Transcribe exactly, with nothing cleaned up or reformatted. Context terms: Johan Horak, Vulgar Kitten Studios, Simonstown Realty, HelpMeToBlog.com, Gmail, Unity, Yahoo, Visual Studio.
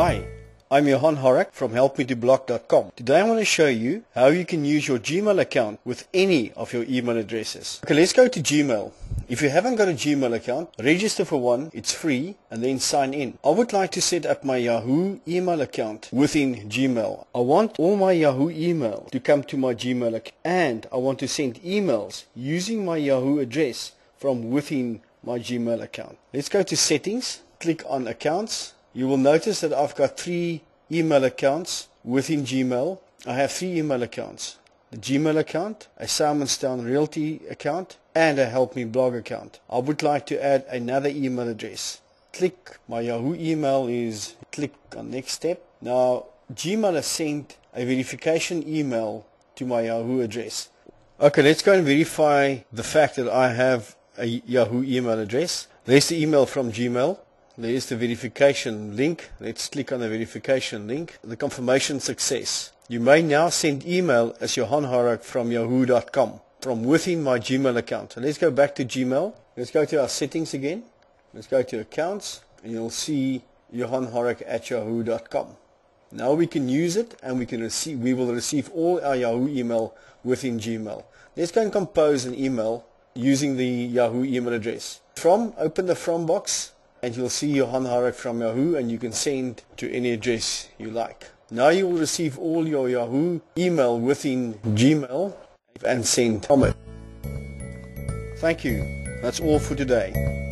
Hi, I'm Johan Horak from Help Me To Blog dot com. Today I want to show you how you can use your Gmail account with any of your email addresses. Okay, let's go to Gmail. If you haven't got a Gmail account, register for one, it's free, and then sign in. I would like to set up my Yahoo email account within Gmail. I want all my Yahoo email to come to my Gmail account, and I want to send emails using my Yahoo address from within my Gmail account. Let's go to Settings, click on Accounts. You will notice that I've got three email accounts within Gmail. I have three email accounts. The Gmail account, a Simonstown Realty account, and a Help Me Blog account. I would like to add another email address. Click my Yahoo email is, click on next step. Now Gmail has sent a verification email to my Yahoo address. Okay, let's go and verify the fact that I have a Yahoo email address. There's the email from Gmail. There is the verification link. Let's click on the verification link. The confirmation success. You may now send email as Johan Horak from Yahoo dot com from within my Gmail account. So let's go back to Gmail. Let's go to our settings again. Let's go to accounts, and you'll see Johan Horak at Yahoo dot com. Now we can use it, and we can receive. We will receive all our Yahoo email within Gmail. Let's go and compose an email using the Yahoo email address. From, open the from box. And you'll see Johan Horak from Yahoo, and you can send to any address you like. Now you will receive all your Yahoo email within Gmail and send from it. Thank you. That's all for today.